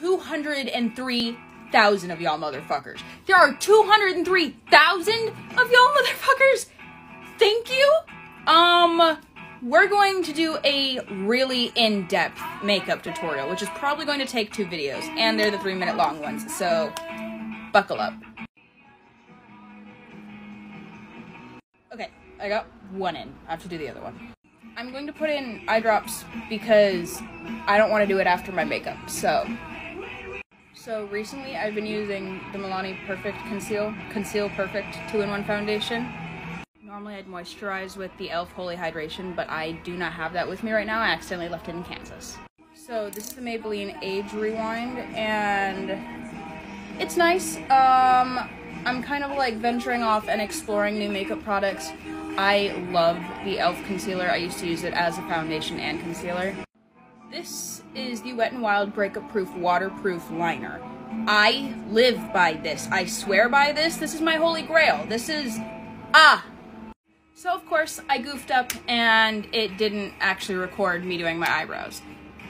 203,000 of y'all motherfuckers. There are 203,000 of y'all motherfuckers. Thank you. We're going to do a really in-depth makeup tutorial, which is probably going to take 2 videos, and they're the 3-minute long ones, so buckle up. Okay, I got one in. I have to do the other one. I'm going to put in eye drops because I don't want to do it after my makeup, so. So recently I've been using the Milani Perfect Conceal Perfect 2-in-1 Foundation. Normally I'd moisturize with the Elf Holy Hydration, but I do not have that with me right now. I accidentally left it in Kansas. So this is the Maybelline Age Rewind, and it's nice. I'm kind of like venturing off and exploring new makeup products. I love the Elf Concealer. I used to use it as a foundation and concealer. This is the Wet n Wild Breakup Proof Waterproof Liner. I live by this. I swear by this. This is my holy grail. This is, So of course I goofed up and it didn't actually record me doing my eyebrows.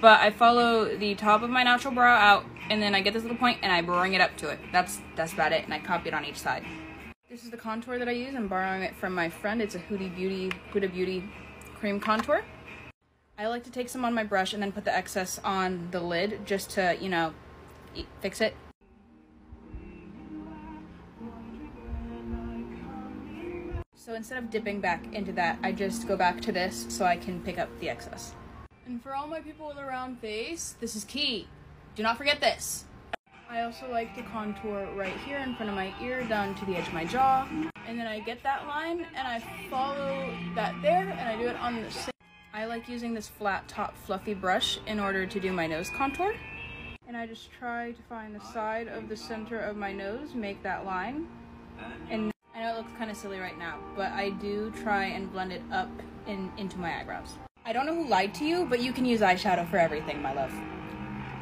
But I follow the top of my natural brow out, and then I get this little point and I bring it up to it. That's about it, and I copy it on each side. This is the contour that I use. I'm borrowing it from my friend. It's a Huda Beauty cream contour. I like to take some on my brush and then put the excess on the lid just to, you know, fix it. So instead of dipping back into that, I just go back to this so I can pick up the excess. And for all my people with a round face, this is key. Do not forget this. I also like to contour right here in front of my ear down to the edge of my jaw, and then I get that line and I follow that there, and I do it on the same. I like using this flat top fluffy brush in order to do my nose contour, and I just try to find the side of the center of my nose, make that line, and I know it looks kind of silly right now, but I do try and blend it up into my eyebrows. I don't know who lied to you, but you can use eyeshadow for everything, my love.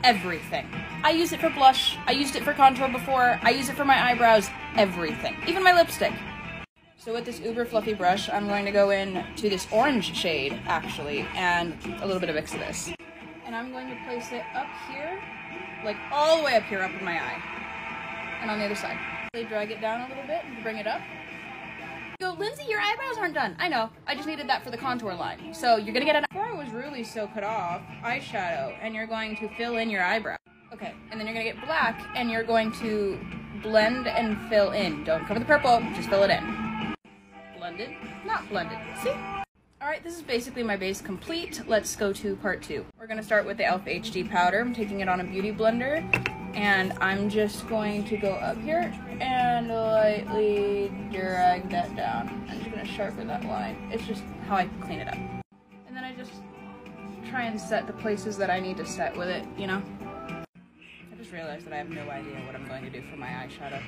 Everything. I use it for blush, I used it for contour before, I use it for my eyebrows, everything. Even my lipstick. So with this uber fluffy brush, I'm going to go in to this orange shade, actually, and a little bit of excess. And I'm going to place it up here, like all the way up here, up in my eye. And on the other side. Really drag it down a little bit and bring it up. Go, Lindsay, your eyebrows aren't done. I know, I just needed that for the contour line. So you're gonna get an before I was really so cut off, eyeshadow, and you're going to fill in your eyebrow. Okay, and then you're gonna get black, and you're going to blend and fill in. Don't cover the purple, just fill it in. Blended, not blended, see? All right, this is basically my base complete. Let's go to part 2. We're gonna start with the e.l.f. HD powder. I'm taking it on a beauty blender, and I'm just going to go up here and lightly drag that down. I'm just gonna sharpen that line. It's just how I clean it up. And then I just try and set the places that I need to set with it, you know? I just realized that I have no idea what I'm going to do for my eyeshadow.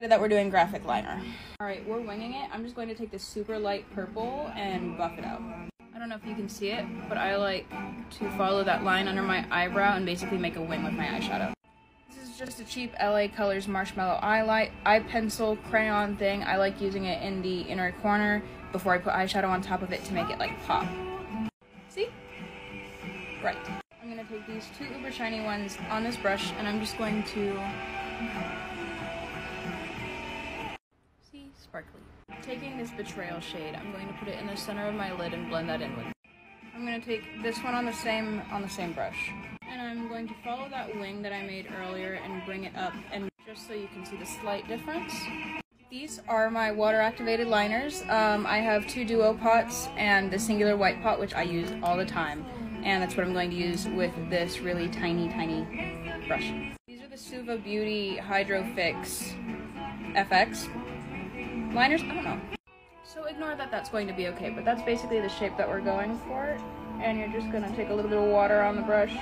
That we're doing graphic liner. All right, we're winging it. I'm just going to take this super light purple and buff it out. I don't know if you can see it, but I like to follow that line under my eyebrow and basically make a wing with my eyeshadow. This is just a cheap LA Colors Marshmallow Eye Light, eye pencil, crayon thing. I like using it in the inner corner before I put eyeshadow on top of it to make it like pop. See? Right. I'm gonna take these 2 uber shiny ones on this brush, and I'm just going to... see? Sparkly. Taking this Betrayal shade, I'm going to put it in the center of my lid and blend that in with. I'm going to take this one on the same brush, and I'm going to follow that wing that I made earlier and bring it up, and just so you can see the slight difference. These are my water activated liners. I have 2 duo pots and the singular white pot, which I use all the time, and that's what I'm going to use with this really tiny brush. These are the Suva Beauty Hydro Fix FX liners, I don't know. So ignore that that's going to be okay, but that's basically the shape that we're going for. And you're just gonna take a little bit of water on the brush,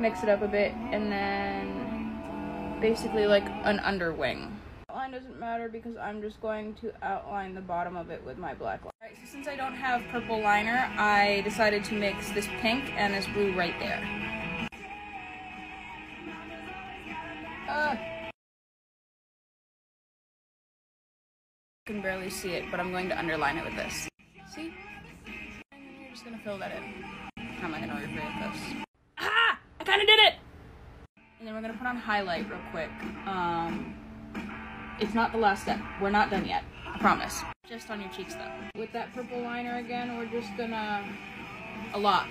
mix it up a bit, and then basically like an underwing. Outline doesn't matter because I'm just going to outline the bottom of it with my black line. Alright, so since I don't have purple liner, I decided to mix this pink and this blue right there. You can barely see it, but I'm going to underline it with this. See? And you're just gonna fill that in. How am I gonna reveal this? Ah! I kinda did it! And then we're gonna put on highlight real quick. It's not the last step. We're not done yet, I promise. Just on your cheeks though. With that purple liner again, we're just gonna, a lot.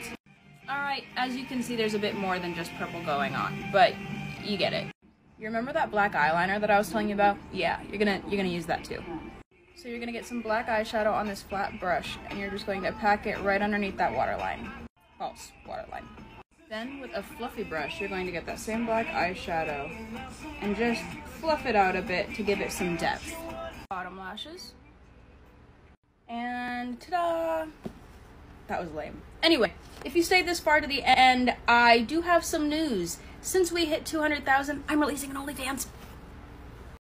All right, as you can see, there's a bit more than just purple going on, but you get it. You remember that black eyeliner that I was telling you about? Yeah, you're gonna use that too. So you're gonna get some black eyeshadow on this flat brush, and you're just going to pack it right underneath that waterline. False waterline. Then with a fluffy brush, you're going to get that same black eyeshadow and just fluff it out a bit to give it some depth. Bottom lashes. And ta-da! That was lame. Anyway, if you stayed this far to the end, I do have some news. Since we hit 200,000, I'm releasing an OnlyFans.